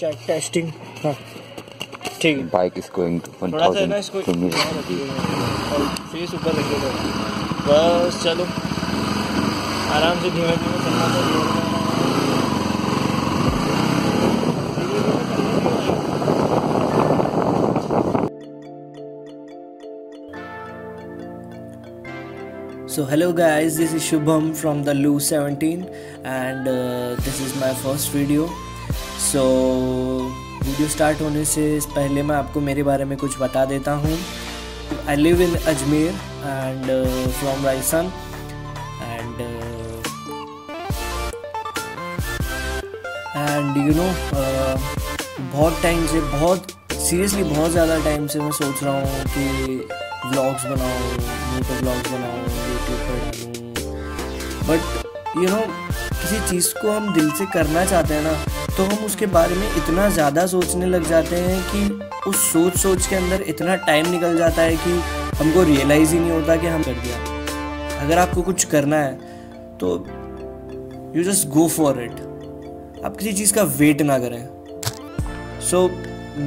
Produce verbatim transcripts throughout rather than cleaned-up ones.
Check testing ठीक है। Bike is going to one thousand और फेस ऊपर लगेगा बस। चलो आराम से धीमे धीमे चलना चाहिए। So hello guys, this is Shubham from the Lou seventeen and uh, this is my first video. So video start होने से पहले मैं आपको मेरे बारे में कुछ बता देता हूँ। I live in Ajmer and uh, from Raisan and uh, and you know uh, बहुत टाइम से बहुत सीरियसली बहुत ज़्यादा टाइम से मैं सोच रहा हूँ कि व्लॉग्स बनाऊँ, मोटो व्लॉग्स बनाऊँ, यूट्यूब पर डालूँ। बट यू नो किसी चीज़ को हम दिल से करना चाहते हैं ना, तो हम उसके बारे में इतना ज़्यादा सोचने लग जाते हैं कि उस सोच सोच के अंदर इतना टाइम निकल जाता है कि हमको रियलाइज़ ही नहीं होता कि हम कर दिया। अगर आपको कुछ करना है तो you just go for it, आप किसी चीज़ का वेट ना करें। सो so,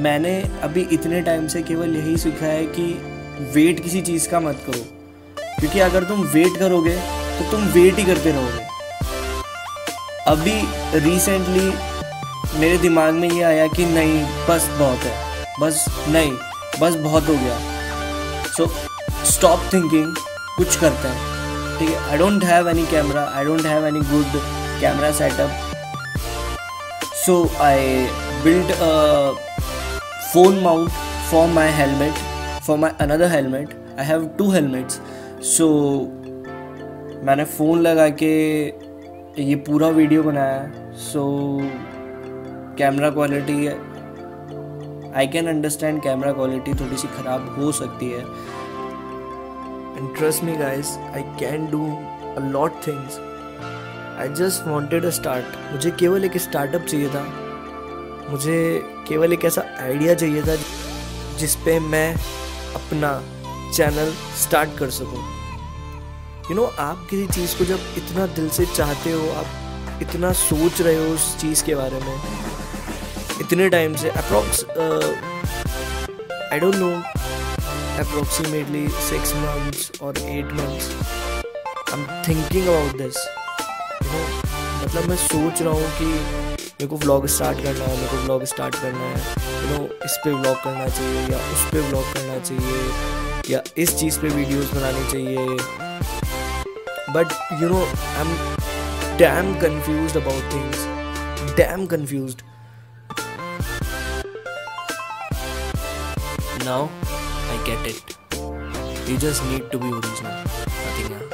मैंने अभी इतने टाइम से केवल यही सीखा है कि वेट किसी चीज़ का मत करो, क्योंकि अगर तुम वेट करोगे तो तुम वेट ही करते रहोगे। अभी रिसेंटली मेरे दिमाग में ये आया कि नहीं बस बहुत है, बस नहीं बस बहुत हो गया। सो स्टॉप थिंकिंग, कुछ करते हैं ठीक है। I don't have any camera, I don't have any good camera setup, so I built a phone mount for my helmet, for my another helmet. I have two helmets. So मैंने phone लगा के ये पूरा video बनाया। So camera quality I can understand camera quality थोड़ी सी ख़राब हो सकती है। And trust me guys, I can do a lot things. I just wanted a start. मुझे केवल एक स्टार्टअप चाहिए था, मुझे केवल एक ऐसा आइडिया चाहिए था जिस पे मैं अपना चैनल स्टार्ट कर सकूं। यू नो आप किसी चीज़ को जब इतना दिल से चाहते हो, आप इतना सोच रहे हो उस चीज़ के बारे में इतने टाइम से, approx I don't know approximately six months और eight months I am thinking about this. मतलब मैं सोच रहा हूँ कि मेरे को व्लॉग स्टार्ट करना है, मेरे को व्लॉग स्टार्ट करना है, यू नो इस पे व्लॉग करना चाहिए या उस पे व्लॉग करना चाहिए या इस चीज़ पे वीडियोस बनानी चाहिए। But you know I am damn confuse about things, damn confuse. Now, I get it. You just need to be original, nothing else.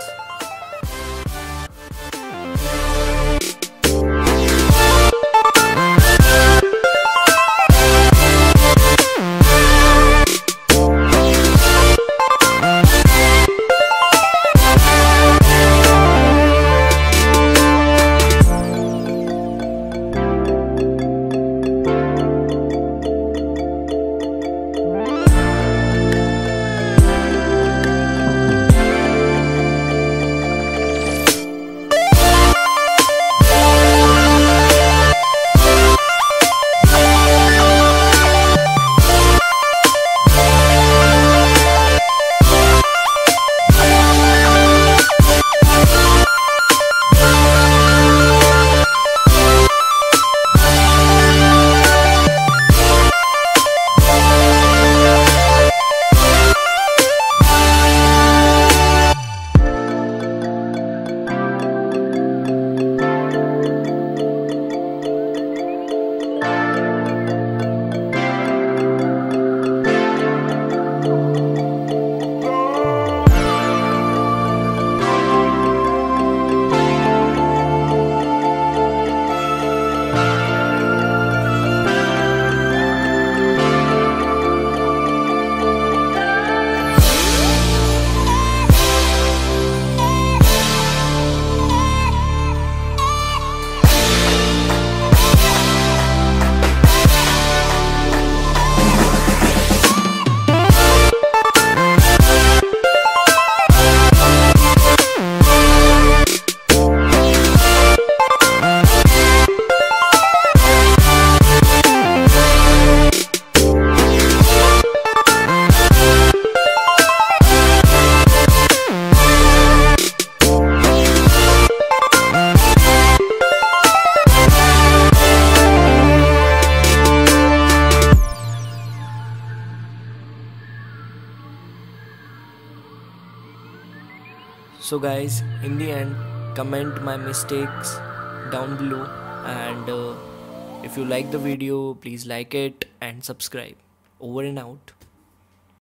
So guys, in the end, comment my mistakes down below, and uh, if you like the video, please like it and subscribe. Over and out.